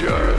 Jarre.